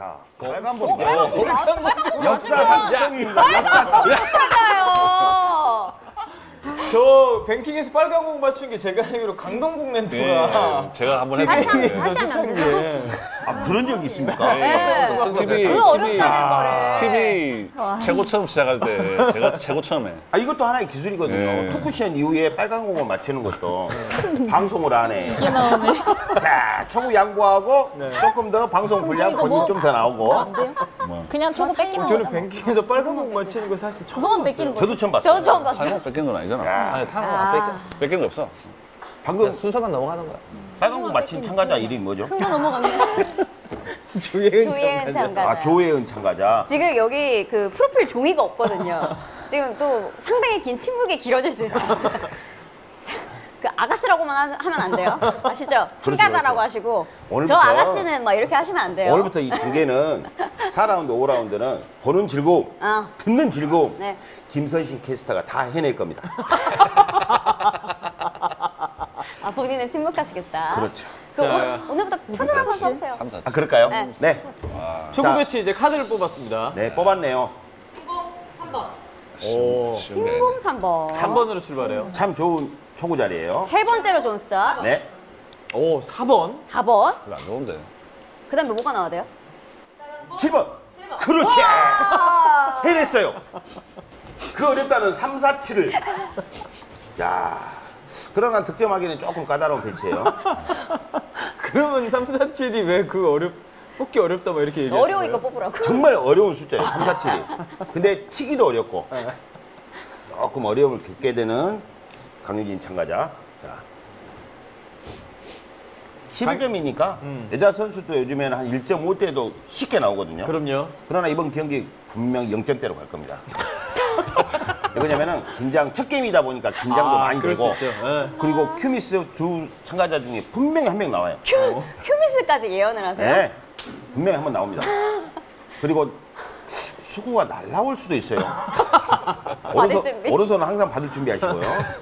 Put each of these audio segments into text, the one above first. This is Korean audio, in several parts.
자, 빨간머리. 역사상입니다. 역사상이에요. 저 뱅킹에서 빨간공 맞춘 게 제가 알기로 강동궁 멘토가 네, 제가 한번 해봤는데 다시 하면 돼요? 아, 그런 적이 있습니까? 네. TV 최고 처음 시작할 때 제가 최고 처음에 아, 이것도 하나의 기술이거든요. 네. 투쿠션 이후에 빨간공을 맞추는 것도 방송을 안 해. 이게 나오네. 자, 초구 양보하고 네. 조금 더 방송 분량 본인 좀 더 나오고 안 돼요? 뭐. 그냥 초구 뺏기는 거 저는 뱅킹에서 빨간공 맞추는 거 사실 처음 봤어요. 저도 처음 봤어요. 저도 처음 봤어요. 빨간공 뺏긴 건 아니잖아. 아니, 타는 안 뺏겨. 뺏긴 거 없어. 방금 야, 순서만 넘어가는 거야. 빨간공 맞힌 참가자 이름이 뭐죠? 순서 넘어가는 거야. 조예은 참가자. 아, 조예은 참가자. 지금 여기 그 프로필 종이가 없거든요. 지금 또 상당히 긴 침묵이 길어질 수 있어요. 그 아가씨라고만 하면 안 돼요. 아시죠? 참가자라고 그렇죠. 하시고 오늘부터, 저 아가씨는 막 이렇게 하시면 안 돼요. 오늘부터 이 중계는 4라운드, 5라운드는 보는 즐거움, 듣는 즐거움 네. 김선신 캐스터가 다 해낼 겁니다. 아, 본인은 침묵하시겠다. 그렇죠. 오늘부터 표정 한번 써보세요. 아, 그럴까요? 네. 네. 초구 배치 이제 카드를 뽑았습니다. 네, 뽑았네요. 흰봉 3번. 오, 흰봉 3번. 3번으로 출발해요. 참 좋은 초구 자리예요. 세 번째로 좋은 숫자. 네. 오, 4번. 4번. 별로 안 좋은데. 그 다음에 뭐가 나와야 돼요? 7번. 7번. 그렇지. 해냈어요. 그 어렵다는 3, 4, 7을. 자. 그러나 득점하기는 조금 까다로운 배치예요. 그러면 3, 4, 7이 왜 그 뽑기 어렵다 막 이렇게 얘기해요? 어려우니까 뽑으라고. 정말 어려운 숫자예요, 3, 4, 7이. 근데 치기도 어렵고 조금 어려움을 겪게 되는 강유진 참가자. 자, 11점이니까 여자 선수도 요즘에는 한 1.5대도 쉽게 나오거든요. 그럼요. 그러나 이번 경기 분명 0점대로 갈 겁니다. 왜냐면은 긴장 첫 게임이다 보니까 긴장도 많이 되고 그리고 큐미스 두 참가자 중에 분명히 한 명 나와요. 큐미스까지 예언을 하세요? 네, 분명히 한 번 나옵니다. 그리고 수구가 날라올 수도 있어요. 오른손은 항상 받을 준비하시고요.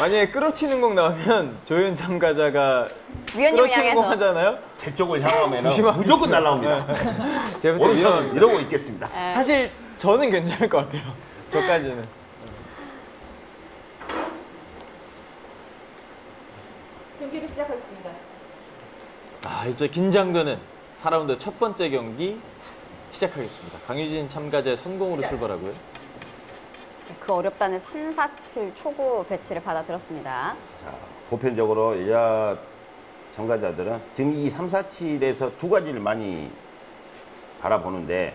만약에 끌어치는 공 나오면 조윤 참가자가 끌어치는 공 하잖아요? 제 쪽을 향하면 무조건 날라옵니다. 오른손은 이러고 있겠습니다. 사실 저는 괜찮을 것 같아요. 저까지는. 경기를 시작하겠습니다. 아, 이제 긴장되는 4라운드 첫 번째 경기 시작하겠습니다. 강유진 참가자의 선공으로 출발하고요. 그 어렵다는 3, 4, 7 초구 배치를 받아들었습니다. 자, 보편적으로 여자 참가자들은 지금 이 3, 4, 7에서 두 가지를 많이 바라보는데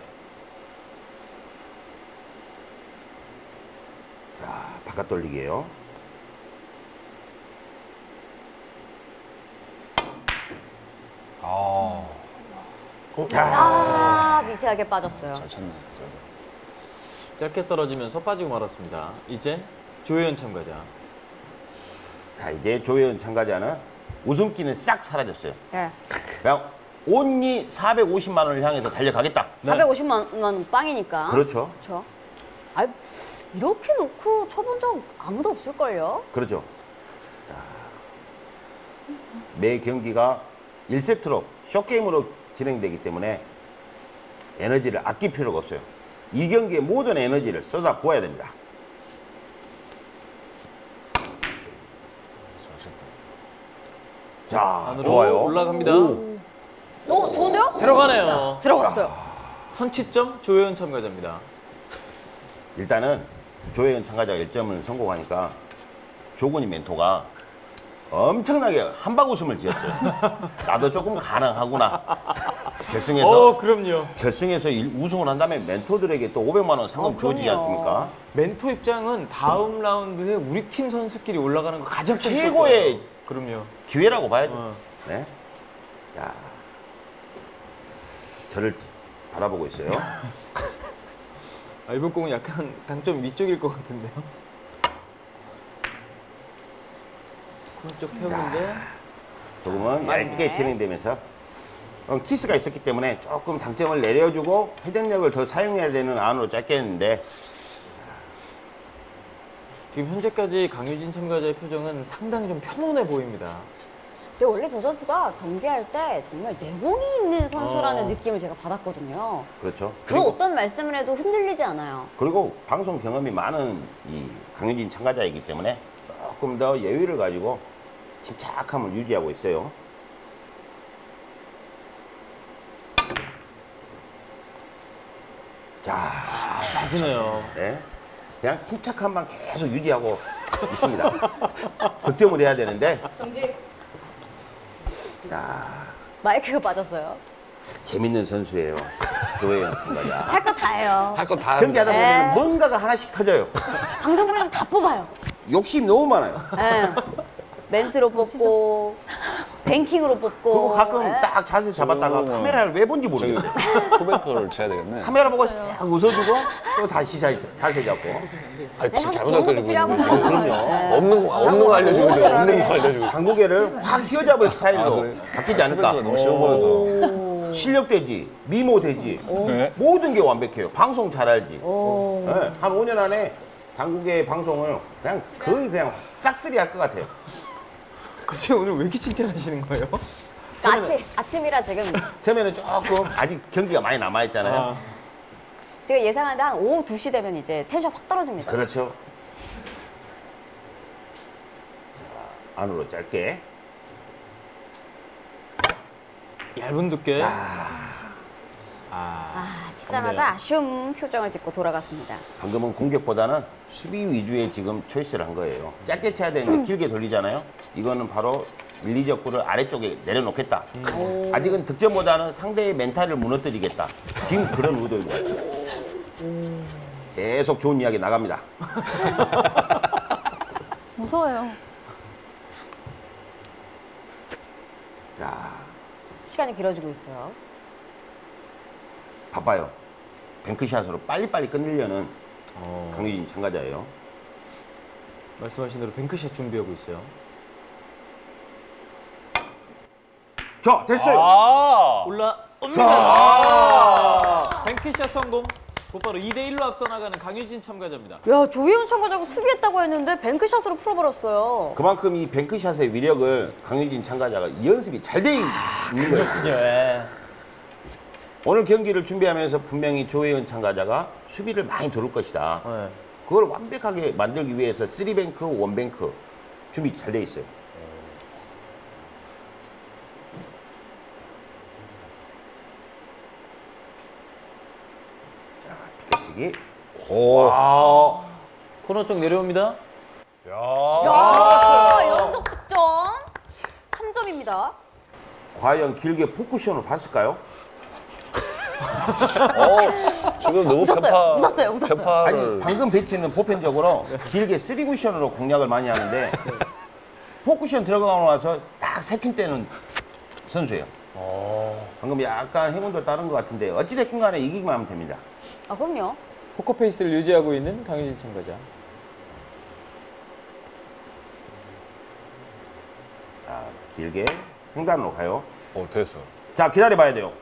자, 바깥 돌리기예요. 아, 미세하게 빠졌어요. 잘 쳤네. 짧게 떨어지면서 빠지고 말았습니다. 이제 조예은 참가자. 자, 이제 조예은 참가자는 웃음기는 싹 사라졌어요. 네. 그냥 온리 450만 원을 향해서 달려가겠다. 네. 450만 원 빵이니까. 그렇죠. 그렇죠. 아이, 이렇게 놓고 쳐본 적 아무도 없을걸요? 그렇죠. 자, 매 경기가 1세트로 숏게임으로 진행되기 때문에 에너지를 아낄 필요가 없어요. 이 경기에 모든 에너지를 쏟아부어야 됩니다. 자, 안으로 좋아요. 올라갑니다. 오, 좋은데요? 들어가네요. 들어갔어요. 자, 선취점 조예은 참가자입니다. 일단은 조예은 참가자가 1점을 성공하니까 조건휘 멘토가 엄청나게 한바구음을 지었어요. 나도 조금 가능하구나. 결승에서 그럼요. 결승에서 우승을 한다면 멘토들에게 또 500만 원 상금 주어지지 않습니까? 멘토 입장은 다음 라운드에 우리 팀 선수끼리 올라가는 거 가장 최고의 그럼요. 기회라고 봐야죠. 네. 자, 저를 바라보고 있어요. 아, 이번 공은 약간 당점 위쪽일 것 같은데요? 그쪽 태우는데 조금은 얇게 진행되면서 키스가 있었기 때문에 조금 당점을 내려주고 회전력을 더 사용해야 되는 안으로 짧겠는데 지금 현재까지 강유진 참가자의 표정은 상당히 좀 평온해 보입니다. 근데 원래 저 선수가 경기할 때 정말 내공이 있는 선수라는 느낌을 제가 받았거든요. 그렇죠. 그리고 어떤 말씀을 해도 흔들리지 않아요. 그리고 방송 경험이 많은 이 강유진 참가자이기 때문에 조금 더 예의를 가지고 침착함을 유지하고 있어요. 자, 빠지네요. 네. 그냥 침착함만 계속 유지하고 있습니다. 득점을 해야 되는데. 정지. 자, 마이크가 빠졌어요. 재밌는 선수예요. 조예은 참가자. 할 거 다 해요. 할 거 다 해요. 경기하다 보면 네. 뭔가가 하나씩 터져요. 방송 분량 다 뽑아요. 욕심 너무 많아요. 네. 멘트로 뽑고, 뱅킹으로 뽑고. 그리고 가끔 네. 딱 자세 잡았다가 카메라를 왜 본지 모르겠어요. 코뱅크를 쳐야 되겠네. 카메라 보고 싹 웃어주고 또 다시 자세 잡고. 아, 지금 잘못 알려주고 있는데. 그럼요. 없는 거 알려주고 있는데, 없는 거 알려주고. 당구계를 확 휘어잡을 스타일로 바뀌지 않을까. 너무 쉬워 보여서. 실력되지, 미모되지, 모든 게 완벽해요. 방송 잘 알지. 네, 한 5년 안에 당구계 방송을 그냥 거의 그냥 싹쓸이 할 것 같아요. 갑자기 오늘 왜 이렇게 칭찬하시는 거예요? 아침이라 지금. 처음에는 조금 아직 경기가 많이 남아있잖아요. 제가 예상하는데 한 오후 2시 되면 이제 텐션 확 떨어집니다. 그렇죠. 자, 안으로 짧게. 얇은 두께. 자. 치자마자 아쉬운 표정을 짓고 돌아갔습니다. 방금은 공격보다는 수비 위주의 지금 초이스를 한 거예요. 짧게 쳐야 되는데 길게 돌리잖아요. 이거는 바로 1, 2적구를 아래쪽에 내려놓겠다. 아직은 득점보다는 상대의 멘탈을 무너뜨리겠다. 지금 그런 의도인 것 같아요. 계속 좋은 이야기 나갑니다. 무서워요. 자, 시간이 길어지고 있어요. 바빠요. 뱅크샷으로 빨리빨리 끝내려는 강유진 참가자예요. 말씀하신 대로 뱅크샷 준비하고 있어요. 자, 됐어요. 올라옵니다. 뱅크샷 성공. 곧바로 2대1로 앞서나가는 강유진 참가자입니다. 야, 조예은 참가자가 수비했다고 했는데 뱅크샷으로 풀어버렸어요. 그만큼 이 뱅크샷의 위력을 강유진 참가자가 연습이 잘 돼 있는 거예요. 그렇군요. 오늘 경기를 준비하면서 분명히 조예은 참가자가 수비를 많이 돌릴 것이다. 네. 그걸 완벽하게 만들기 위해서 3뱅크, 1뱅크 준비 잘 돼 있어요. 자, 피켓치기. 와. 코너 쪽 내려옵니다. 야. 연속 득점. 3점입니다. 과연 길게 포쿠션을 봤을까요? 지금 너무 웃었어요. 편파를... 아니, 방금 배치는 보편적으로 길게 3쿠션으로 공략을 많이 하는데 4쿠션 들어가고 나서 딱 세킨 때는 선수예요. 방금 약간 행운도 따른 것 같은데 어찌됐든 간에 이기기만 하면 됩니다. 아, 그럼요. 포커페이스를 유지하고 있는 강유진 참가자. 자, 길게 횡단으로 가요. 됐어. 자, 기다려봐야 돼요.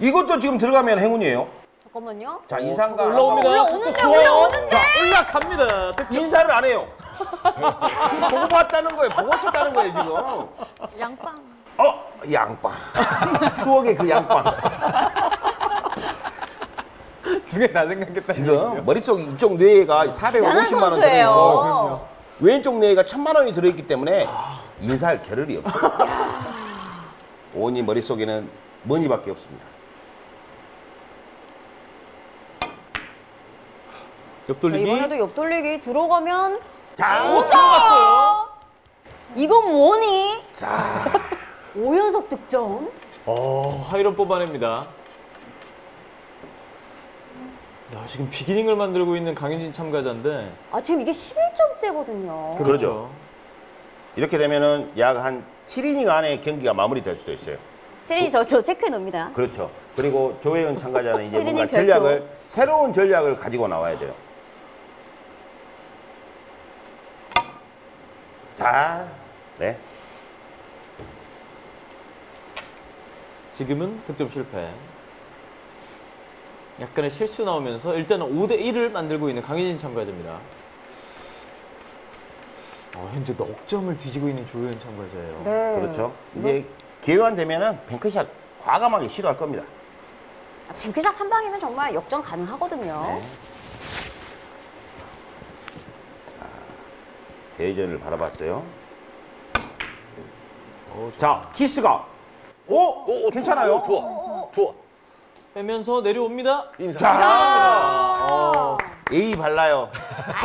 이것도 지금 들어가면 행운이에요. 잠깐만요. 자, 인상가 올라오는데. 자, 올라갑니다. 인사를 안 해요. 지금 보고 봤다는 거예요. 보고 쳤다는 거예요, 지금. 양빵. 양빵. 추억의 그 양빵. 두 개 다 생각했다. 지금 머릿속 이쪽 뇌가 450만 원 들어있고 왼쪽 뇌가 1000만 원이 들어있기 때문에 인사할 겨를이 없어요. 오은이 머릿속에는 머니밖에 없습니다. 옆돌리기. 이번에도 옆돌리기 들어가면. 자, 들어갔어요. 이건 뭐니? 자, 5연속 득점. 하이런 뽑아냅니다. 야, 지금 비기닝을 만들고 있는 강유진 참가자인데. 지금 이게 11점째거든요. 그렇죠. 이렇게 되면은 약 한 7이닝 안에 경기가 마무리될 수도 있어요. 7이닝 저 체크해 놓습니다. 그렇죠. 그리고 조예은 참가자는 이제 뭔가 전략을, 새로운 전략을 가지고 나와야 돼요. 자, 네. 지금은 득점 실패. 약간의 실수 나오면서 일단은 5대 1을 만들고 있는 강유진 참가자입니다. 현재 넉 점을 뒤지고 있는 조예은 참가자예요. 네. 그렇죠. 이제 기회만 되면은 뱅크샷 과감하게 시도할 겁니다. 뱅크샷 한 방에는 정말 역전 가능하거든요. 네. 대전을 바라봤어요. 자, 키스가. 오, 괜찮아요. 좋아. 빼면서 내려옵니다. 인사. 예의 발라요.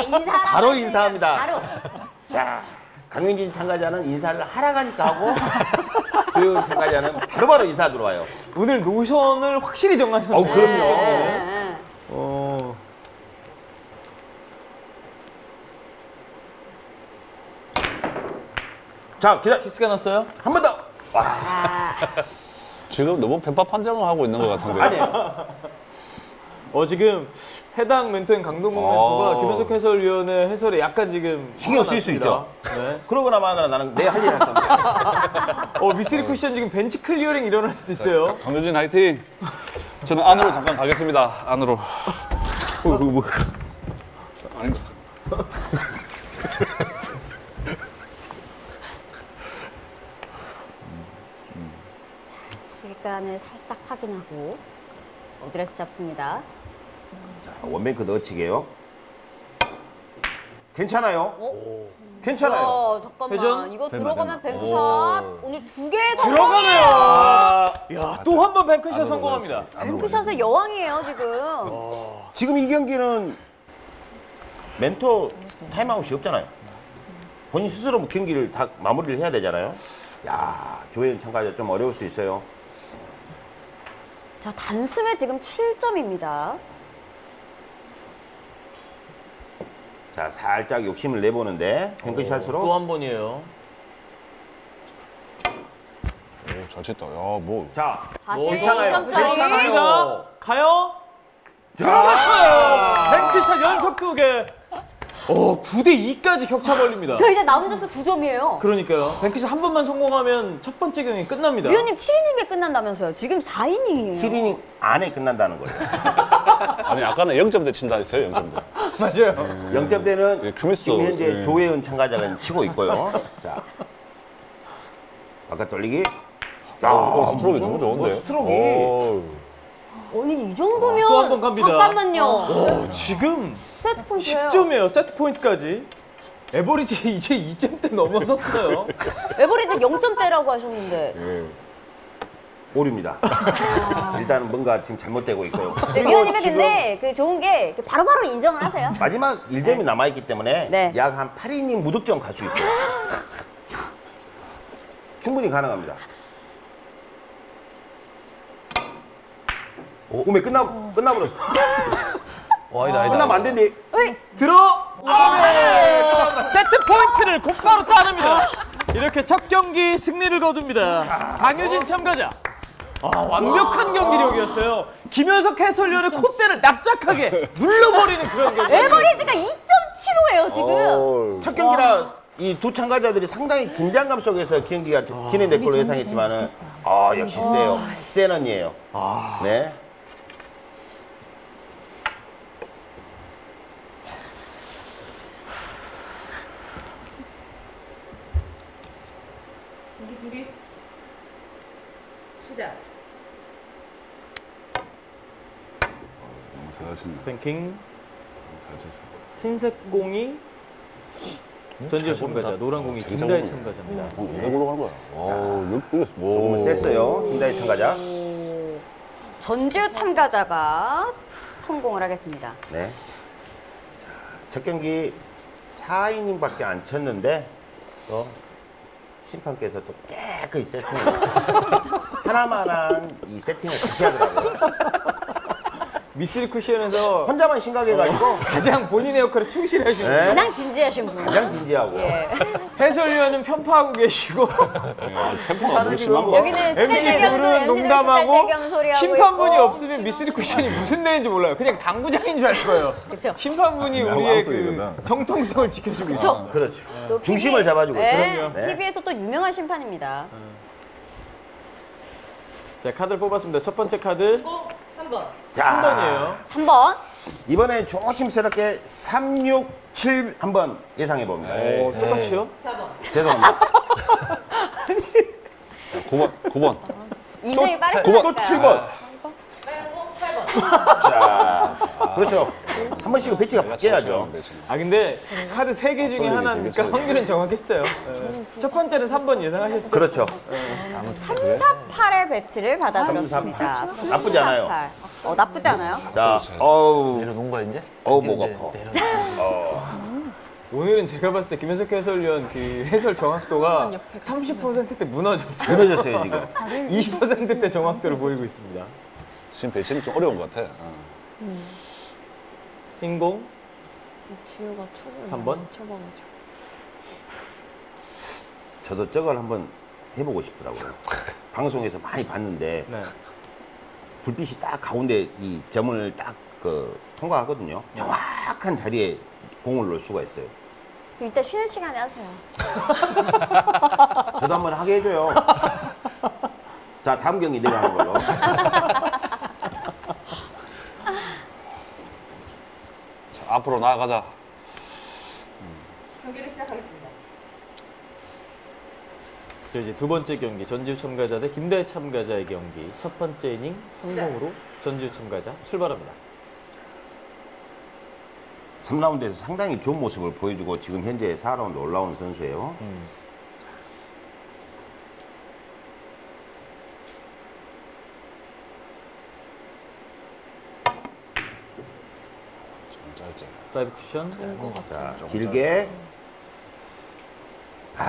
인사. 바로 인사합니다. 자, 강윤진 참가자는 인사를 하라가니까 하고, 조예은 참가자는 바로바로 인사 들어와요. 오늘 노션을 확실히 정하셨네요. 그럼요. 네. 자, 기다. 키스가 났어요? 한 번 더. 와. 지금 너무 백파 판정을 하고 있는 것 같은데. 아니에요. 지금 해당 멘토인 강동궁 멘토가 김현석 해설위원의 해설에 약간 지금 신경 쓰일 수 있죠. 네. 그러고나마나 나는 내 할 일을 할 겁니다. 미쓰리 쿠션 지금 벤치 클리어링 일어날 수도 있어요. 강유진 화이팅. 저는 안으로 잠깐 가겠습니다. 안으로. 아닌가. 시간을 살짝 확인하고 어드레스 잡습니다. 자, 원뱅크 넣어치게요. 괜찮아요. 괜찮아요. 잠깐만. 회전? 이거 들어가면 뱅크샷. 오늘 2개 성공이에요. 야, 또 한 번 뱅크샷 성공합니다. 뱅크샷의 여왕이에요, 지금. 지금 이 경기는 멘토 타임아웃이 없잖아요. 본인 스스로 경기를 다 마무리를 해야 되잖아요. 야, 조예은 참가자 좀 어려울 수 있어요. 자, 단숨에 지금 7점입니다. 자, 살짝 욕심을 내보는데 뱅크샷으로 또 한 번이에요. 오, 잘 쳤다. 야, 뭐. 자, 괜찮아요. 괜찮아요. 가요. 들어갔어요. 뱅크샷 연속 2개. 9대2까지 격차 벌립니다. 저 이제 남은 점수 2점이에요. 그러니까요. 뱅크샷 한 번만 성공하면 첫 번째 경기 끝납니다. 위원님 7이닝에 끝난다면서요. 지금 4이닝이에요. 7이닝 안에 끝난다는 거예요. 아니, 아까는 0점대 친다 했어요. 0점대. 맞아요. 0점대는 지금 현재 조예은 참가자가 치고 있고요. 자, 바깥 돌리기. 스트로크 너무 좋은데요? 스트로크. 아니, 이 정도면 또 한 번 갑니다. 잠깐만요. 지금 세트 포인트예요. 10점이에요. 세트 포인트까지. 에버리지 이제 2점대 넘어섰어요. 에버리지 0점대라고 하셨는데. 오류입니다. 일단은 뭔가 지금 잘못되고 있고요. 위원님은 근데 그 좋은 게 바로바로 인정을 하세요. 마지막 1점이 남아있기 때문에 약 한 8이닝 무득점 갈 수 있어요. 충분히 가능합니다. 오메 끝나버렸어. 끝나면 안 된대. 들어! 세트 포인트를 곧바로 따냅니다. 이렇게 첫 경기 승리를 거둡니다. 강유진 참가자. 완벽한 경기력이었어요. 김현석 해설위원의 콧대를 납작하게 눌러버리는 그런 경기. 에버리지가 2.75예요, 지금. 첫 경기라 이 두 참가자들이 상당히 긴장감 속에서 경기가 진행될 걸로 예상했지만은 역시 세요. 센 언니예요. 네. 준비 시작. 너무 잘하신다. 뱅킹. 잘 쳤어. 흰색 공이 전지우 참가자, 노란 공이 김다희 참가자입니다. 왜 올라간 거야? 조금은 셌어요, 김다희 참가자. 전지우 참가자가 성공을 하겠습니다. 네. 자, 첫 경기 4이닝밖에 안 쳤는데. 심판께서 또 깨끗이 세팅을 하나만한 이 세팅을 다시 하더라고요. 미쓰리 쿠션에서 혼자만 심각해가지고 가장 본인의 역할에 충실하시는 분, 가장 진지하신 분, 가장 진지하고 해설위원은 편파하고 계시고 심판은 심하고 MC들은 농담하고 심판분이 없으면 미쓰리 쿠션이 무슨 내인지 몰라요. 그냥 당구장인 줄 알 거예요. 그렇죠. 심판분이 우리의 그 정통성을 지켜주고 있죠. 그렇죠. 중심을 잡아주고 있어요. TV에서 또 유명한 심판입니다. 자, 카드를 뽑았습니다. 첫 번째 카드. 3번. 자, 3번이에요. 3번. 이번에 조심스럽게 367 한번 예상해 봅니다. 오, 똑같이요? 4번. 죄송합니다. 아니. 자, 9번. 인생이 빠르시니까. 9번, 7번. 8번. 자, 그렇죠. 한 번씩은 배치가 바뀌어야죠. 아, 근데 카드 3개 중에 하나니까 확률은 정확했어요. 첫 번째는 3번 예상하셨죠? 그렇죠. 3, 4, 8의 배치를 받아들였습니다. 나쁘지 않아요. 나쁘지 않아요? 자, 어우. 내려놓은 거야, 이제? 어우, 목 아파. 오늘은 제가 봤을 때 김현석 해설위원 그 해설 정확도가 30%대 무너졌어요. 무너졌어요, 지금. 20%대 정확도를 보이고 있습니다. 지금 배치는 좀 어려운 것 같아. 흰공. 지우가 초보네. 3번. 쳐봐가지고. 저도 저걸 한번 해보고 싶더라고요. 방송에서 많이 봤는데 네. 불빛이 딱 가운데 이 점을 딱 그 통과하거든요. 정확한 자리에 공을 놓을 수가 있어요. 일단 쉬는 시간에 하세요. 저도 한번 하게 해줘요. 자, 다음 경기 내려가는 걸로. 자, 앞으로 나아가자. 경기를 시작하겠습니다. 자, 이제 두 번째 경기, 전지우 참가자 대 김다희 참가자의 경기. 첫 번째 이닝 성공으로 전지우 참가자 출발합니다. 3라운드에서 상당히 좋은 모습을 보여주고 지금 현재 4라운드 올라온 선수예요. 다이브 쿠션. 자, 길게. 네.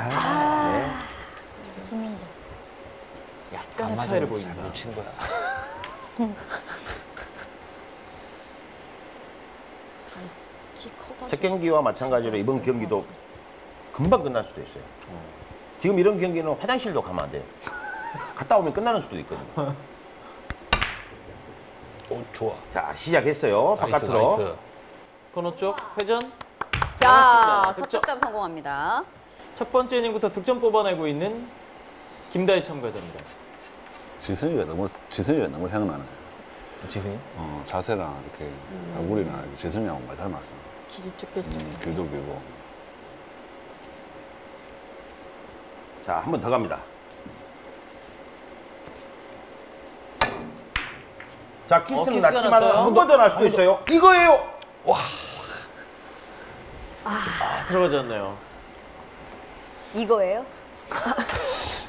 조민기. 약간의 차이를 보인다. 못 친 거야. 첫 경기와 마찬가지로 이번 경기도 금방 끝날 수도 있어요. 지금 이런 경기는 화장실도 가면 안 돼요. 갔다 오면 끝나는 수도 있거든요. 오, 좋아. 자, 시작했어요. 나이스, 바깥으로. 나이스. 코너 쪽 회전. 자, 첫 득점 성공합니다. 첫 번째 이닝부터 득점 뽑아내고 있는 김다희 참가자입니다. 지선이가 너무 생각나네. 지선이? 어, 자세랑 이렇게 얼굴이나 지선이하고 많이 닮았어. 길이 쭉겠죠. 길도 길고. 자, 한 번 더 갑니다. 자, 키스는 났지만 한 번 더 날 수도 있어요. 이거예요. 와. 들어가지 않나요? 이거예요?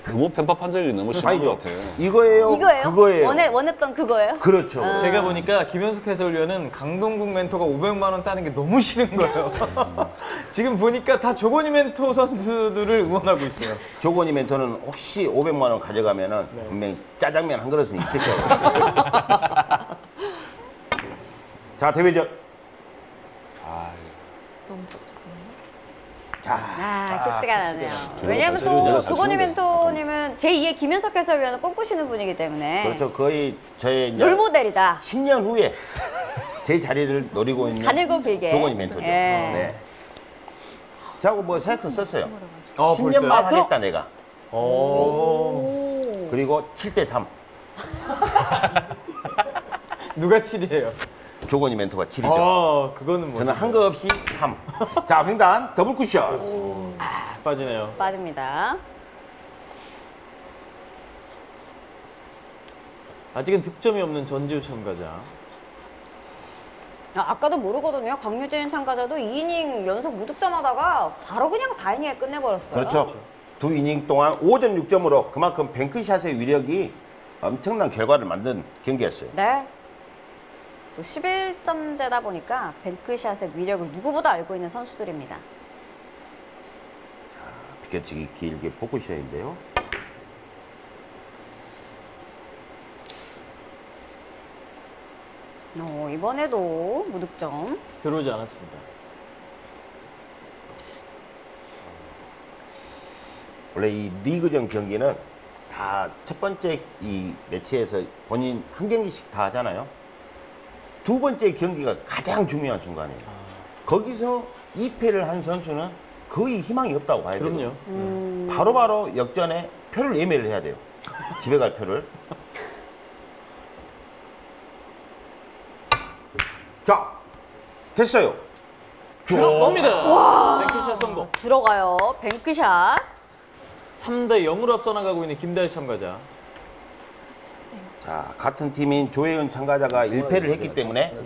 너무 편파 판정이 너무 심한 것 같아요. 이거예요? 이거예요? 그거예요? 원했던 그거예요? 그렇죠. 제가 보니까 김현석 해설위원은 강동궁 멘토가 500만 원 따는 게 너무 싫은 거예요. 지금 보니까 다 조건휘 멘토 선수들을 응원하고 있어요. 조건휘 멘토는 혹시 500만 원 가져가면은 네. 분명히 짜장면 한 그릇은 있을 거예요. 자, 대회전. 너무 키스가 나네요. 왜냐면 또 조건휘 멘토님은 제2의 김현석 해설위원을 꿈꾸시는 분이기 때문에. 그렇죠. 거의 저의 롤모델이다. 10년 후에 제 자리를 노리고 있는 가늘고 길게 조건휘 멘토죠. 예. 네. 자고 뭐 사약서 썼어요. 10년만 하겠다 내가. 오. 그리고 7대3. 누가 7이에요? 조건휘 멘토가 7이죠. 그거는 저는 한 거 없이 3. 자, 횡단 더블 쿠션. 빠지네요. 빠집니다. 아직은 득점이 없는 전지우 참가자. 아까도 모르거든요. 강유진 참가자도 2이닝 연속 무득점하다가 바로 그냥 4이닝에 끝내버렸어요. 그렇죠. 두 이닝 동안 5.6점으로 그만큼 뱅크샷의 위력이 엄청난 결과를 만든 경기였어요. 네. 11점제다 보니까 뱅크샷의 위력을 누구보다 알고 있는 선수들입니다. 자, 비켜치기 길게 포크샷인데요. 이번에도 무득점. 들어오지 않았습니다. 원래 이 리그전 경기는 다 첫 번째 이 매치에서 본인 한 경기씩 다 하잖아요. 두 번째 경기가 가장 중요한 순간이에요. 거기서 2패를 한 선수는 거의 희망이 없다고 봐야 돼요. 그럼요. 바로바로 역전에 표를 예매를 해야 돼요. 집에 갈 표를. 자, 됐어요. 들어갑니다. 뱅크샷 성공. 들어가요. 뱅크샷. 3대 0으로 앞서 나가고 있는 김다희 참가자. 자, 같은 팀인 조예은 참가자가 1패를 했기 때문에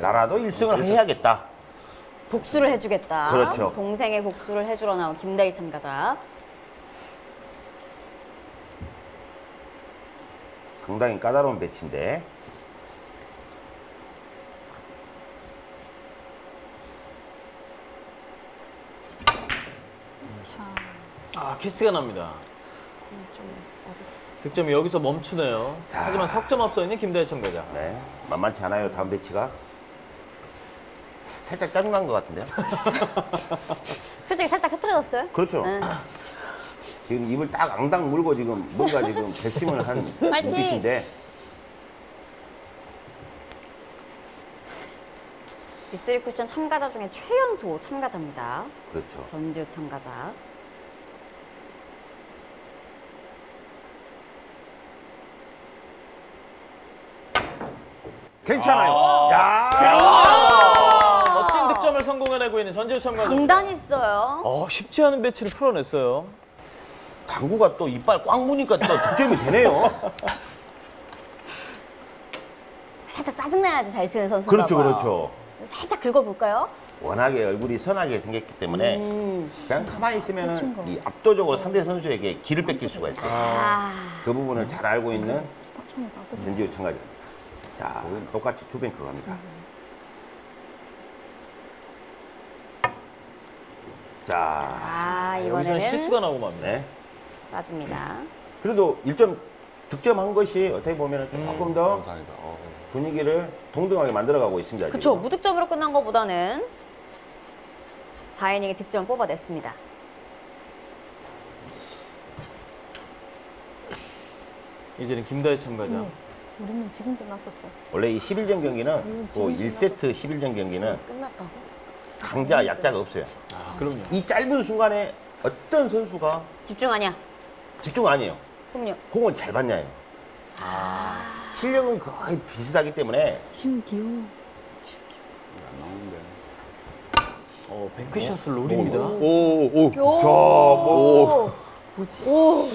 나라도 1승을 해야겠다. 복수를 해주겠다. 그렇죠. 동생의 복수를 해주러 나온 김다희 참가자. 상당히 까다로운 배치인데. 아, 키스가 납니다. 득점이 여기서 멈추네요. 자, 하지만 석점 앞서 있는 김다희 참가자. 네, 만만치 않아요. 다음 배치가. 살짝 짜증난 것 같은데요? 표정이 살짝 흐트러졌어요? 그렇죠. 응. 지금 입을 딱 앙당 물고 지금 뭔가 지금 결심을 한 눈빛인데. 미쓰리 쿠션 참가자 중에 최연소 참가자입니다. 그렇죠. 전지우 참가자. 괜찮아요. 야, 멋진 득점을 성공해내고 있는 전지우 참가자. 강단했어요. 쉽지 않은 배치를 풀어냈어요. 당구가 또 이빨 꽉 무니까 또 득점이 되네요. 살짝 짜증나야지 잘 치는 선수가. 그렇죠, 봐요. 그렇죠. 살짝 긁어볼까요? 워낙에 얼굴이 선하게 생겼기 때문에 그냥 가만히 있으면 이 압도적으로 상대 선수에게 기를 뺏길 수가 있어요. 그 부분을 잘 알고 있는 전지우 참가자. 자, 똑같이 투뱅크 갑니다. 자, 이번에는 실수가 나오고 맙네. 맞습니다. 그래도 1점 득점한 것이 어떻게 보면 좀 조금 더 분위기를 동등하게 만들어가고 있습니다. 그렇죠. 무득점으로 끝난 것보다는 4이닝에 득점을 뽑아냈습니다. 이제는 김다희 참가자. 우리는 지금 끝났었어. 원래 이 11전 경기는, 1세트 11전 경기는 끝났다고? 강자, 약자가 없어요. 그럼요. 이 짧은 순간에 어떤 선수가 집중하냐? 집중 아니에요. 그럼요. 공은 잘 받냐예요. 실력은 거의 비슷하기 때문에. 안 나오는데. 뱅크샷을 노립니다. 뭐지?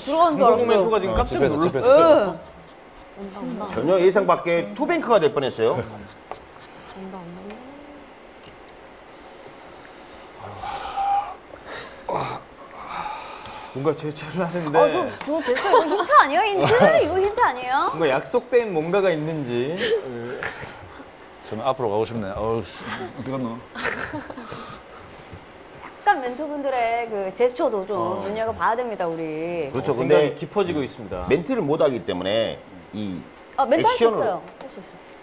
들어간 줄 알았어요. 강동 멘토가 지금 깜짝 놀랐어요. 전혀 예상 밖에 투뱅크가 될 뻔했어요. 뭔가 제철을 하는데. 그거 됐어. 이거 힌트 아니에요? 힌트? 이거 힌트 아니에요? 뭔가 약속된 뭔가가 있는지. 저는 앞으로 가고 싶네. 어디 갔노? 약간 멘토분들의 그 제스처도 좀 눈여겨봐야 됩니다, 우리. 그렇죠. 근데 깊어지고 있습니다. 멘트를 못하기 때문에. 멘트 할 수 있어요.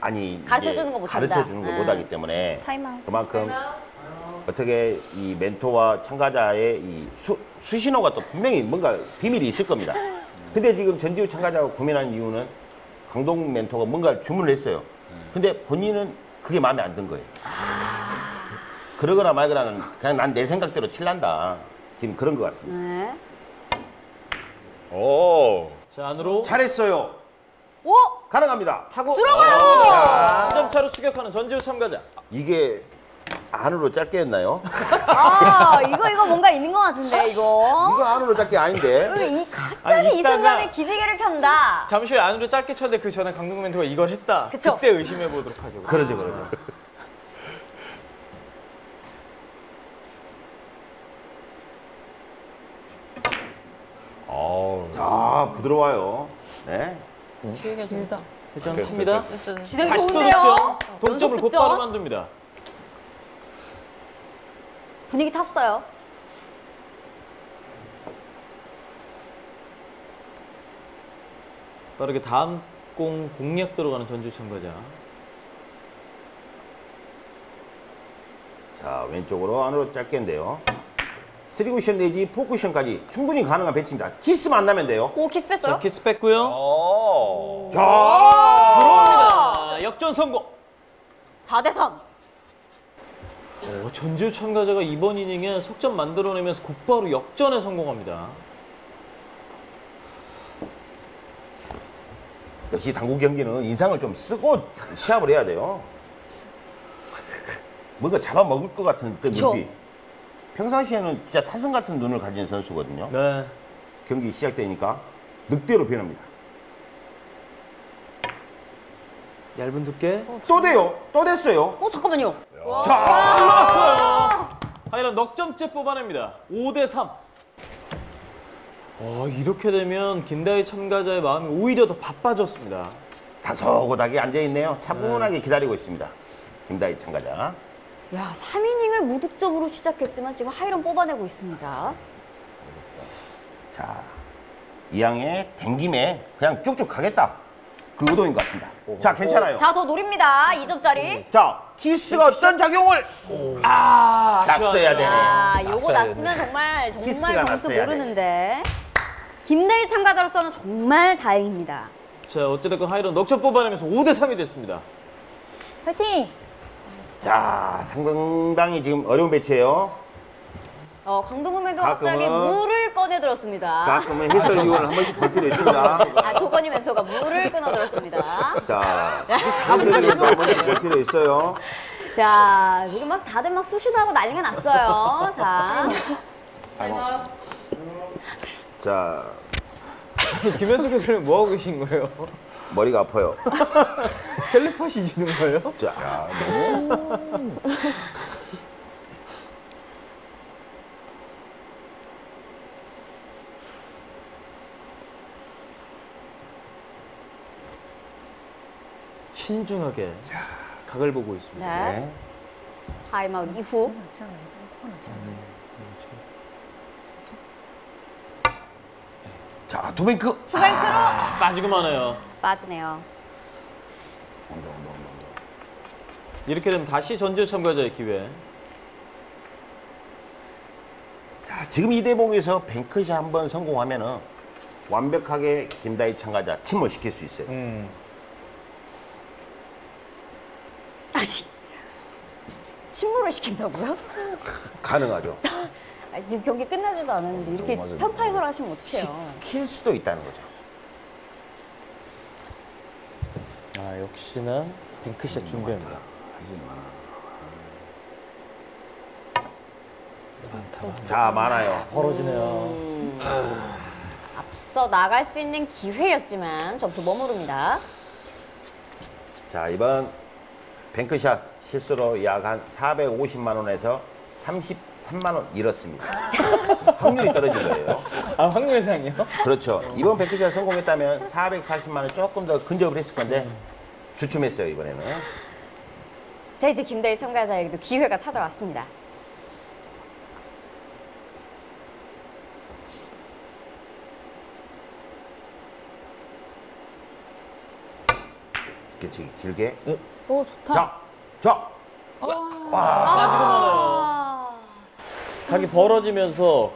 아니, 가르쳐주는 거 못하기 때문에 그만큼 어떻게 이 멘토와 참가자의 이 수신호가 또 분명히 뭔가 비밀이 있을 겁니다. 근데 지금 전지우 참가자가 고민한 이유는 강동궁 멘토가 뭔가를 주문을 했어요. 근데 본인은 그게 마음에 안 든 거예요. 그러거나 말거나는 그냥 난 내 생각대로 칠란다. 지금 그런 것 같습니다. 자, 안으로. 잘했어요. 오! 가능합니다. 타고 들어가요. 한 점 차로 추격하는 전지우 참가자. 이게 안으로 짧게 했나요? 이거 뭔가 있는 것 같은데 이거. 이거 안으로 짧게 아닌데. 갑자기 이 순간에 기지개를 켠다. 잠시 후에 안으로 짧게 쳤는데 그 전에 강동궁 멘토가 이걸 했다. 그쵸? 그때 의심해 보도록 하죠. 그러죠. 자, 부드러워요. 네. 기회가 길다. 회전 탑니다. 다시 또 득점. 동점을 곧바로 만듭니다. 분위기 탔어요. 빠르게 다음 공 공략 들어가는 전주 참가자. 자, 왼쪽으로 안으로 짧게인데요. 3쿠션 내지 4쿠션까지 충분히 가능한 배치입니다. 키스만 나면 돼요. 키스 뺐어요? 자, 키스 뺐고요. 자, 들어옵니다. 역전 성공. 4대3. 전지우 참가자가 이번 이닝에 석점 만들어내면서 곧바로 역전에 성공합니다. 역시 당구 경기는 인상을 좀 쓰고 시합을 해야 돼요. 뭔가 잡아먹을 것 같은 그 눈빛. 평상시에는 진짜 사슴 같은 눈을 가진 선수거든요. 네. 경기 시작되니까 늑대로 변합니다. 얇은 두께. 또 돼요. 또 됐어요. 잠깐만요. 자, 올라왔어요. 하이란 넉점째 뽑아냅니다. 5대3. 이렇게 되면 김다희 참가자의 마음이 오히려 더 바빠졌습니다. 다소곳하게 앉아있네요. 차분하게 기다리고 있습니다. 김다희 참가자. 야, 3이닝을 무득점으로 시작했지만 지금 하이런 뽑아내고 있습니다. 자, 이왕에 댕김에 그냥 쭉쭉 가겠다. 그 의도인 것 같습니다. 자, 괜찮아요. 자, 더 노립니다. 2점짜리. 자, 키스가 어떤 작용을. 났어야 되네. 요거 났으면 정말 점수 모르는데. 김다희 참가자로서는 정말 다행입니다. 자, 어찌됐건 하이런 넉점 뽑아내면서 5대3이 됐습니다. 파이팅! 자, 상당히 지금 어려운 배치예요. 강동궁에도 갑자기 물을 꺼내들었습니다. 가끔은 해설위원 한 번씩 볼 필요 있습니다. 조건휘 멘토가 물을 끊어들었습니다. 자, 해설위원도 한 번씩 볼 필요 있어요. 자, 지금 다들 수시도 하고 난리가 났어요. 자, 자, 김현석 교수님 뭐 하고 계신 거예요? 머리가 아파요. 텔레파시 주는 거예요? 자, 신중하게 각을 보고 있습니다. 네. 타임아웃 이후. 자, 투뱅크. 투뱅크로 빠지고 마네요. 빠지네요. 이렇게 되면 다시 전지우 참가자의 기회. 자, 지금 이 대목에서 뱅크샷 한번 성공하면은 완벽하게 김다희 참가자 침몰시킬 수 있어요. 아니, 침몰을 시킨다고요? 가능하죠. 지금 경기 끝나지도 않았는데 이렇게 편파이설 하시면 어떡해요? 시킬 수도 있다는 거죠. 아, 역시나 뱅크샷 준비합니다. 많다. 자, 많아요. 벌어지네요. 앞서 나갈 수 있는 기회였지만 점수 머무릅니다. 자, 이번 뱅크샷 실수로 약 한 450만원에서 33만원 잃었습니다. 확률이 떨어진 거예요. 아, 확률상이요? 그렇죠. 이번 뱅크샷 성공했다면 440만원 조금 더 근접을 했을 건데 주춤했어요, 이번에는. 자, 이제 김다희 참가자에게도 기회가 찾아왔습니다. 스케치 길게. 오, 좋다. 자, 자. 빠지고 말아요. 각이 벌어지면서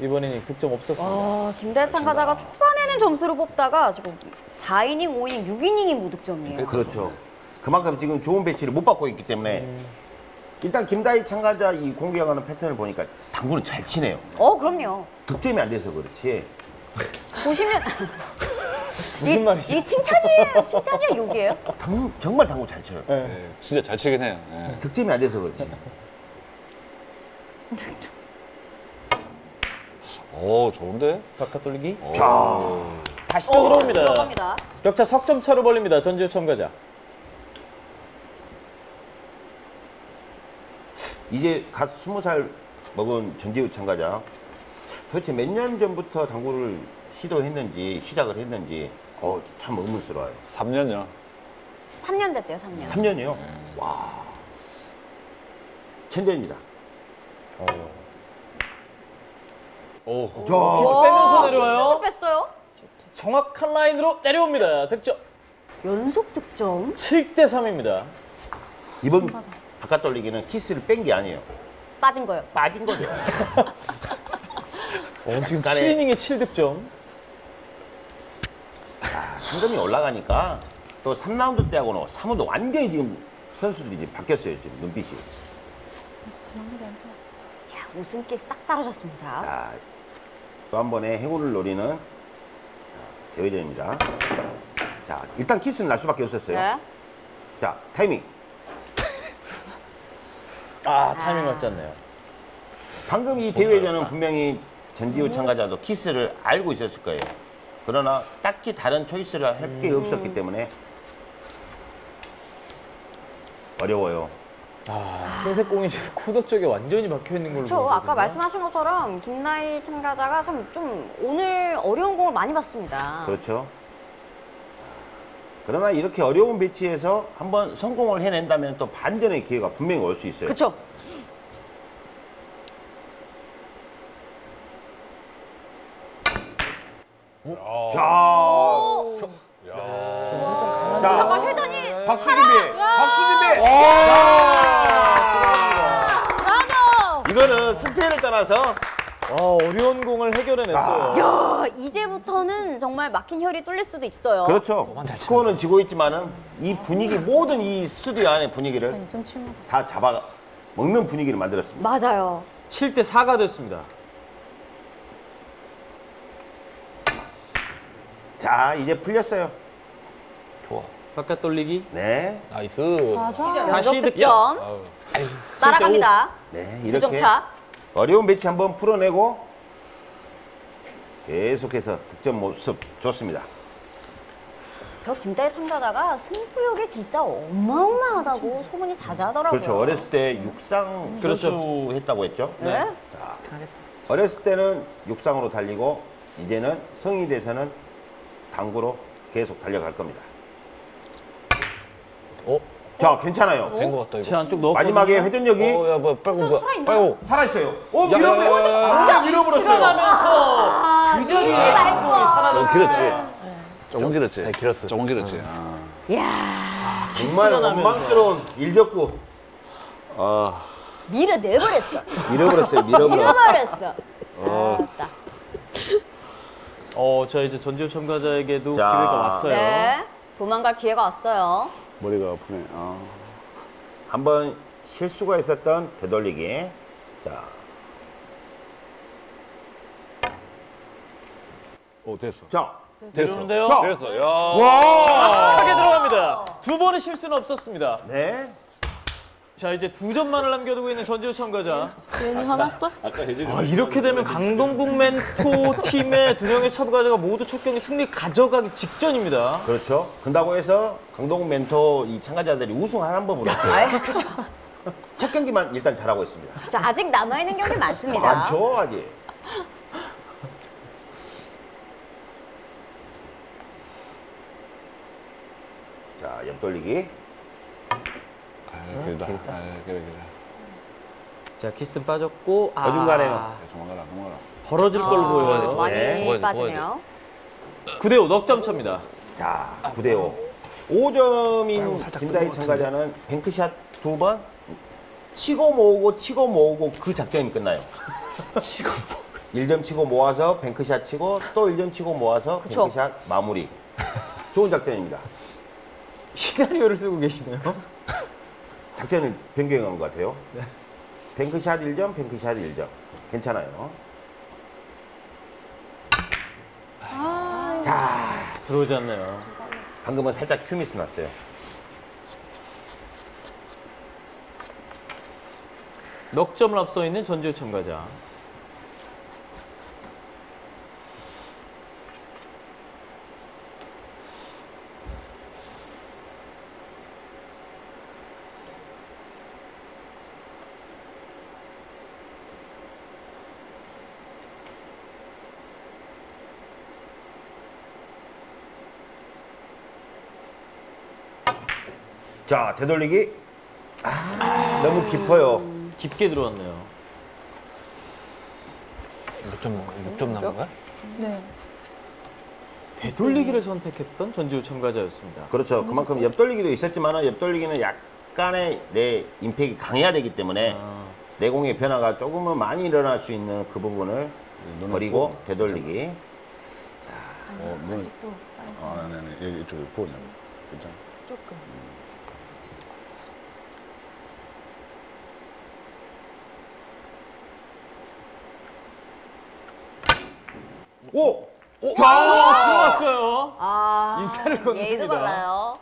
이번 이닝 득점 없었습니다. 김다희 참가자가 초반에는 점수를 뽑다가 지금 4이닝, 5이닝, 6이닝이 무득점이에요. 그렇죠. 그만큼 지금 좋은 배치를 못 받고 있기 때문에 일단 김다희 참가자 이 공격하는 패턴을 보니까 당구는 잘 치네요. 그럼요. 득점이 안 돼서 그렇지. 보시면 무슨 말이죠? 이게 칭찬이에요? 칭찬이야, 욕이에요? 정말 당구 잘 쳐요. 네, 진짜 잘 치긴 해요. 네. 득점이 안 돼서 그렇지. 좋은데? 바깥 돌리기. 다시 또 들어옵니다. 격차 석점 차로 벌립니다. 전지우 참가자. 이제 갓 20살 먹은 전지우 참가자. 도대체 몇 년 전부터 당구를 시도했는지, 시작을 했는지 참 의문스러워요. 3년이요. 3년 됐대요, 3년. 3년이요? 와, 천재입니다. 키스 빼면서 내려와요. 키스 뺐어요? 정확한 라인으로 내려옵니다. 득점. 연속 득점. 7대3입니다. 이번 바깥 돌리기는 키스를 뺀 게 아니에요. 빠진 거예요. 빠진 거죠. 지금 7이닝에 7득점. 아, 3점이 올라가니까 또 3라운드 때하고는 3라운드 완전히 지금 선수들이 이제 바뀌었어요. 지금 눈빛이. 야, 웃음기 싹 떨어졌습니다. 자, 또 한 번의 행운을 노리는 대회전입니다. 자, 일단 키스는 날 수밖에 없었어요. 네. 자, 타이밍. 아, 타이밍 맞지 않나요? 방금 이 대회에서는 분명히 전지우 참가자도 키스를 알고 있었을 거예요. 그러나 딱히 다른 초이스를 할 게 없었기 때문에 어려워요. 아, 흰색 공이 코너 쪽에 완전히 박혀있는 걸로 보이거든요. 아까 말씀하신 것처럼 김다희 참가자가 좀 오늘 어려운 공을 많이 봤습니다. 그렇죠. 그러나 이렇게 어려운 배치에서 한번 성공을 해낸다면 또 반전의 기회가 분명히 올 수 있어요. 그렇죠. 자, 잠깐 회전이 박수림의 박수림의 이거는 승패를 떠나서 어려운 공을 해결해냈어요. 야, 이제부터는 정말 막힌 혈이 뚫릴 수도 있어요. 그렇죠. 스코어는 지고 있지만은 이 분위기, 모든 이 스튜디오 안의 분위기를 다 잡아 먹는 분위기를 만들었습니다. 맞아요. 7대4가 됐습니다. 자, 이제 풀렸어요. 좋아. 바깥 돌리기. 네. 나이스. 좋아, 좋아. 다시 득점. 따라갑니다. 네, 이렇게 득점차. 어려운 배치 한번 풀어내고 계속해서 득점 모습 좋습니다. 저 김다희 참가자가 승부욕이 진짜 어마어마하다고 소문이 자자하더라고요. 그렇죠. 어렸을 때 육상 선수 했다고 했죠. 네. 자, 어렸을 때는 육상으로 달리고 이제는 성인이 돼서는 당구로 계속 달려갈 겁니다. 자, 괜찮아요. 된 것 같다, 이거. 제 안쪽 넣었거든요. 마지막에 회전력이. 빨고. 살아있어요. 밀어버렸어요. 그 자리에 행동이 사라졌어요. 조금 길었지. 이야. 정말 원망스러운 일적구. 밀어내버렸어. 밀어버렸어. 아깝다. 자, 이제 전지우 참가자에게도 기회가 왔어요. 네. 도망갈 기회가 왔어요. 머리가 아프네. 한번 실수가 있었던 되돌리기. 자. 됐어. 자. 됐는데요? 됐어. 야. 와! 정확하게 들어갑니다. 두 번의 실수는 없었습니다. 네. 자, 이제 2점만을 남겨두고 있는 전지우 참가자. 괜히 화났어? 이렇게 되면 강동궁 멘토 팀의 2명의 참가자가 모두 첫 경기 승리 가져가기 직전입니다. 그렇죠. 그런다고 해서 강동궁 멘토 이 참가자들이 우승하는 법으로. 그렇죠. 첫 경기만 일단 잘하고 있습니다. 자, 아직 남아있는 경기 많습니다. 많죠, 아직. 자, 옆돌리기. 그래. 자, 키스 빠졌고. 어중간해요. 도망가라. 벌어질 걸로 보여요. 많이 빠지네요. 9대5 넉점 차입니다. 자, 9대5. 5점인 김다희 참가자는 뱅크샷 2번 치고 모으고 그 작전이 끝나요. 1점 치고 모아서 뱅크샷 치고 또 1점 치고 모아서 뱅크샷 마무리. 좋은 작전입니다. 시나리오를 쓰고 계시네요. 작전을 변경한 것 같아요. 네. 뱅크샷 1점, 뱅크샷 1점. 괜찮아요. 자, 들어오지 않네요. 방금은 살짝 큐미스 났어요. 넉 점을 앞서 있는 전지우 참가자. 자, 되돌리기. 너무 깊어요. 깊게 들어왔네요. 6점 남은 거야? 네. 되돌리기를 선택했던 전지우 참가자였습니다. 그렇죠. 그만큼 옆돌리기도 있었지만 옆돌리기는 약간의 내 임팩이 강해야 되기 때문에 내 공의 변화가 조금은 많이 일어날 수 있는 그 부분을 버리고 되돌리기. 자, 아직도 빨리. 네네. 이쪽에 보자. 괜찮아. 조금. 들어왔어요. 인사를 건넵니다. 예의도 발라요.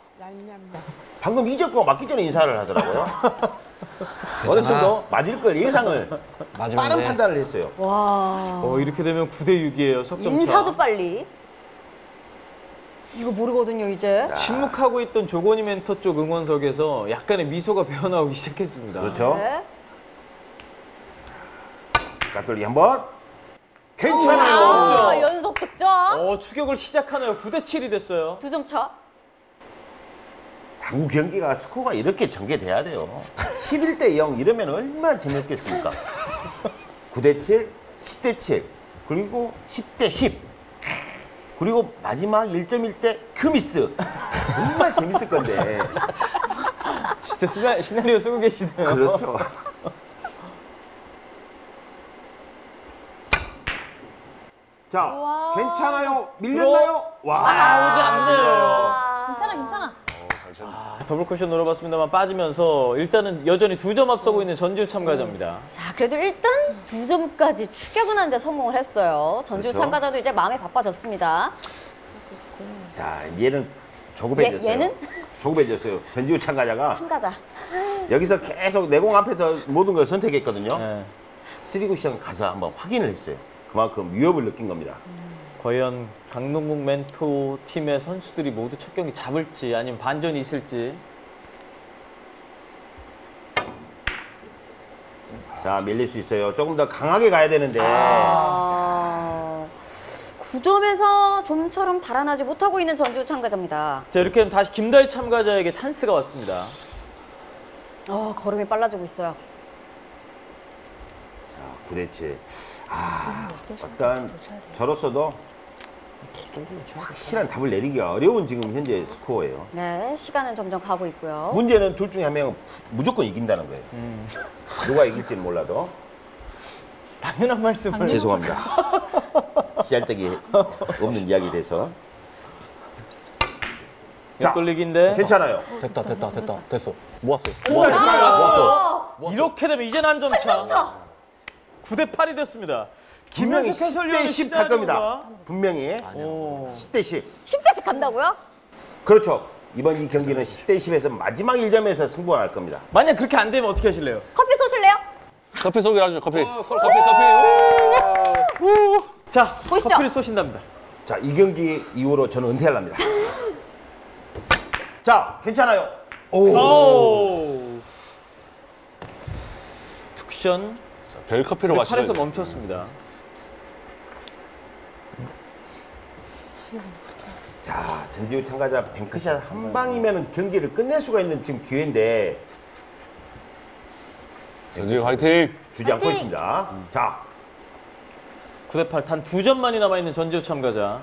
방금 이적구가 맞기 전에 인사를 하더라고요. 어느정도 맞을걸 예상을 빠른 판단을 했어요. 와. 이렇게 되면 9대 6이에요. 석점차. 인사도 빨리. 이거 모르거든요 이제. 자. 침묵하고 있던 조건휘 멘토 쪽 응원석에서 약간의 미소가 배어나오기 시작했습니다. 그렇죠. 네. 까돌리 한번. 괜찮아요. 연속 득점. 추격을 시작하네요. 9대 7이 됐어요. 2점 차. 당구 경기가 스코어가 이렇게 전개돼야 돼요. 11대 0 이러면 얼마나 재미없겠습니까? 9대 7, 10대 7, 그리고 10대 10. 그리고 마지막 1.1대 큐미스. 정말 재밌을 건데. 진짜 시나리오 쓰고 계시네요. 그렇죠. 자, 와. 괜찮아요? 밀렸나요? 와, 오지 않네요. 괜찮아, 괜찮아. 더블 쿠션 노려봤습니다만 빠지면서 일단은 여전히 2점 앞서고 있는 전지우 참가자입니다. 자, 그래도 일단 2점까지 추격은 하는데 성공을 했어요. 전지우 그렇죠? 참가자도 이제 마음이 바빠졌습니다. 자, 얘는 조급해졌어요. 얘는? 조급해졌어요. 전지우 참가자. 여기서 계속 내공 앞에서 모든 걸 선택했거든요. 네. 3쿠션 가서 한번 확인을 했어요. 그만큼 위협을 느낀 겁니다. 과연 강동궁 멘토 팀의 선수들이 모두 첫 경기 잡을지 아니면 반전이 있을지. 자, 밀릴 수 있어요. 조금 더 강하게 가야 되는데. 9점에서 좀처럼 달아나지 못하고 있는 전지우 참가자입니다. 자, 이렇게 되면 다시 김다희 참가자에게 찬스가 왔습니다. 걸음이 빨라지고 있어요. 자, 9대 7. 일단 저로서도 확실한 답을 내리기가 어려운 지금 현재 스코어예요. 네, 시간은 점점 가고 있고요. 문제는 둘 중에 한 명은 무조건 이긴다는 거예요. 누가 이길지는 몰라도. 당연한 말씀을. 죄송합니다. 씨알떡이 없는 이야기에 대해서. 자, 돌리기인데. 괜찮아요. 됐어. 모았어. 이렇게 되면 이제는 한 점 차. 9대 8이 됐습니다. 분명히 10대 10 갈 겁니다. 분명히 10대 10. 10대 10 간다고요? 그렇죠. 이번 이 경기는 10대 10에서 마지막 1점에서 승부가 날 겁니다. 만약 그렇게 안 되면 어떻게 하실래요? 커피 쏘실래요? 커피 쏘기로 하죠. 커피. 자, 보시죠. 커피를 쏘신답니다. 자, 이 경기 이후로 저는 은퇴할랍니다. 자, 괜찮아요. 오. 툭션. 별 커피로 마시죠. 팔에서 멈췄습니다. 자, 전지우 참가자 뱅크샷 한 방이면 경기를 끝낼 수가 있는 지금 기회인데. 전지우 화이팅! 주지 않고 있습니다. 자, 9대 8 단 2점만이 남아 있는 전지우 참가자.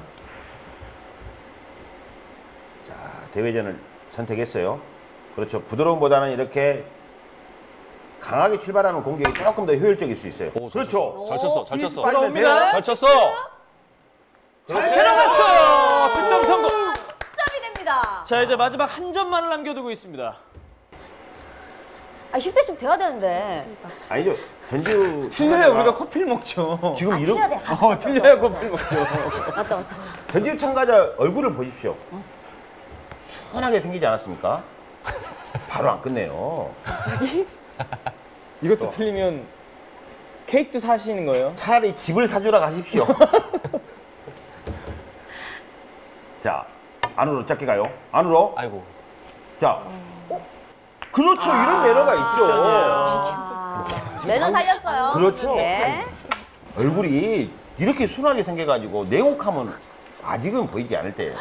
자, 대회전을 선택했어요. 그렇죠. 부드러움보다는 이렇게. 강하게 출발하는 공격이 조금 더 효율적일 수 있어요. 오, 그렇죠. 잘 쳤어. 잘 들어갔어요. 득점 성공. 10점이 됩니다. 자, 이제 마지막 한 점만을 남겨두고 있습니다. 10대씩 돼야 되는데. 아니죠. 전지우. 틀려야 우리가 커피를 먹죠. 지금 이런. 틀려야 커피를 먹죠. 맞다. 전지우 참가자 얼굴을 보십시오. 순하게 생기지 않았습니까? 바로 안 끝내요. 갑자기? 이것도 틀리면 케이크도 사시는 거예요? 차라리 집을 사주러 가십시오. 자, 안으로 짧게 가요. 안으로. 아이고. 자, 그렇죠. 이런 매너가 있죠. 매너 살렸어요. 그렇죠. 네. 얼굴이 이렇게 순하게 생겨가지고 냉혹함은 아직은 보이지 않을 때예요.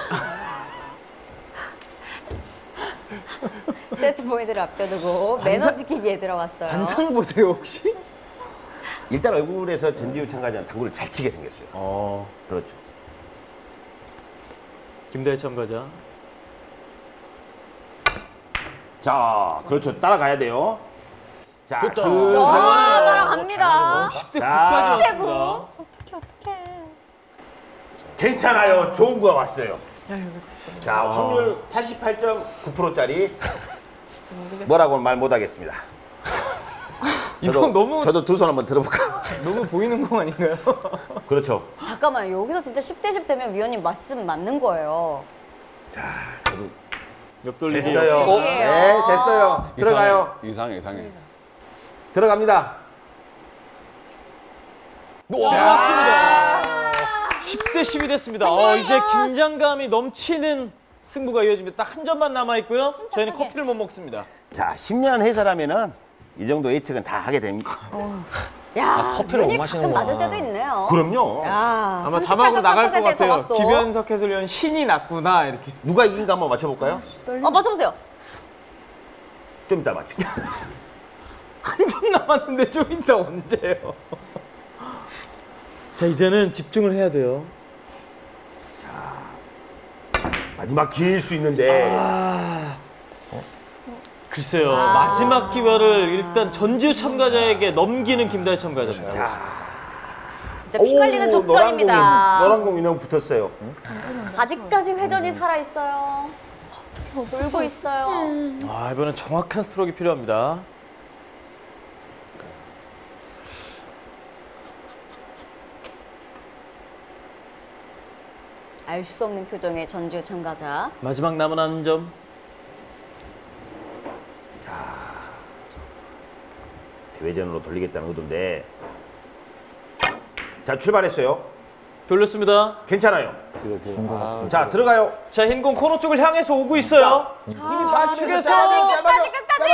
세트 포인트를 앞두고 매너 지키기에 들어갔어요. 단상 보세요 혹시? 일단 얼굴에서 전지우 참가자는 당구를 잘 치게 생겼어요. 그렇죠. 김다희 참가자. 자, 그렇죠. 따라가야 돼요. 자, 슬슬. 따라갑니다. 10대 9까지 왔습니다. 어떡해. 괜찮아요. 좋은 거가 왔어요. 야, 이거 진짜. 자, 확률 88.9%짜리. 뭐라고 말 못하겠습니다. 저도 두 손 한번 들어볼까요? 너무 보이는 거 아닌가요? 그렇죠. 잠깐만, 여기서 진짜 10대 10 되면 위원님 말씀 맞는 거예요. 자, 저도. 옆돌리기. 됐어요. 네, 됐어요. 들어가요. 이상해. 들어갑니다. 들어갔습니다. 10대 10이 됐습니다. 이제 긴장감이 넘치는 승부가 이어집니다. 딱 한 점만 남아있고요. 저희는 커피를 못 먹습니다. 자, 10년 회사라면은 이 정도 예측은 다 하게 됩니다. 야, 커피를 못 마시는 거야. 맞을 때도 있네요. 그럼요. 야, 아마 자막으로 나갈 것 같아요. 김현석 해설위원 신이 났구나 이렇게. 누가 이긴가 한번 맞춰볼까요? 맞춰보세요. 좀 이따 맞출게요. 한 점 남았는데 좀 이따 언제요? 자, 이제는 집중을 해야 돼요. 자, 마지막 기회일 수 있는데. 글쎄요. 마지막 기회를 일단 전지우 참가자에게 넘기는 김다희 참가자입니다. 진짜 피칼리는 접전입니다. 노란 공이 너무 붙었어요. 아직까지 회전이 살아있어요. 어떻게 울고 있어요. 이번엔 정확한 스트로크가 필요합니다. 알 수 없는 표정의 전지우 참가자. 마지막 남은 한 점. 자, 대회전으로 돌리겠다는 의도인데. 자, 출발했어요. 돌렸습니다. 괜찮아요. 자, 들어가요. 자, 흰 공 코너 쪽을 향해서 오고 있어요. 이미 좌측에서 끝까지 끝까지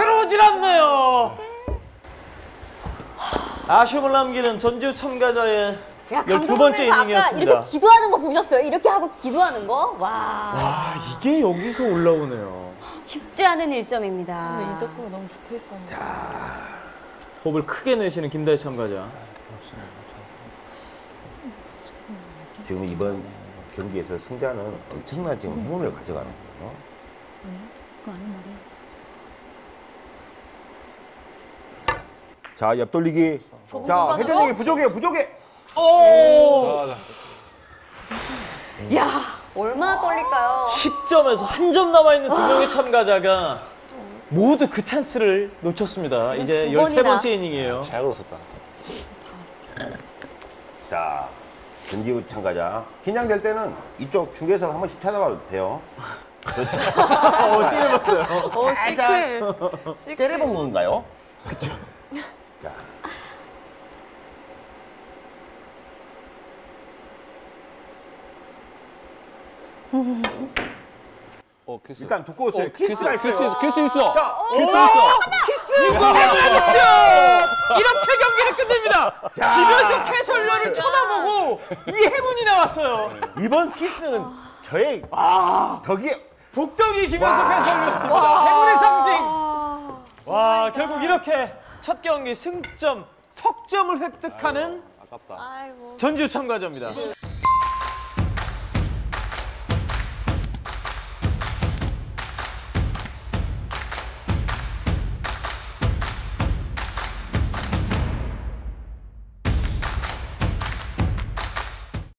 들어오질 않네요. 아쉬움을 남기는 전지우 참가자의 12번째 이닝이었습니다. 이렇게 기도하는 거 보셨어요? 이렇게 하고 기도하는 거? 와, 이게 여기서 올라오네요. 쉽지 않은 1점입니다. 근데 이적구가 너무 붙어있었는데. 자, 호흡을 크게 내쉬는 김다희 참가자. 지금 이번 경기에서 승자는 엄청난 지금 행운을 가져가는 거예요. 그거 아닌 말이에요. 자, 옆돌리기. 자, 회전력이 부족해요, 부족해. 오! 야, 얼마나 떨릴까요? 10점에서 한 점 남아있는 두 명의 참가자가 모두 그 찬스를 놓쳤습니다. 이제 13번째 이닝이에요. 잘 걸었었다. 자, 전지우 참가자. 긴장될 때는 이쪽 중계석 한 번씩 찾아봐도 돼요. 그렇죠. 찔려봤어요. 살짝 째려본 건가요? 그쵸. 자. 키스. 일단 두꺼웠어요. 키스가 있어요. 키스 있어. 자, 키스 있어. 키스! 이거 해봐야겠죠! 이렇게 경기를 끝냅니다. 김현석 해설위원을 쳐다보고 이 행운이 나왔어요. 이번 키스는 저의 덕이 복덕이 김현석 해설위원입니다. 행운의 상징. 와, 결국 이렇게 첫 경기 승점 석점을 획득하는 아깝다. 전지우 참가자입니다.